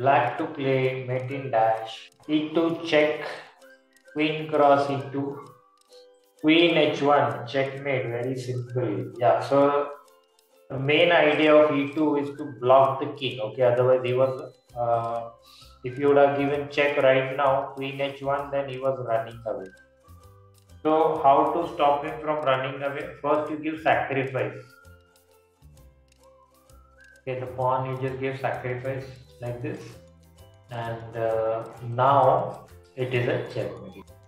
black to play, mate in dash, e2 check, queen cross e2, queen h1, checkmate, very simple. Yeah, so the main idea of e2 is to block the king, okay, otherwise he was, if you would have given check right now, queen h1, then he was running away. So how to stop him from running away? First you give sacrifice. Okay, the pawn you just give sacrifice like this, and now it is a checkmate.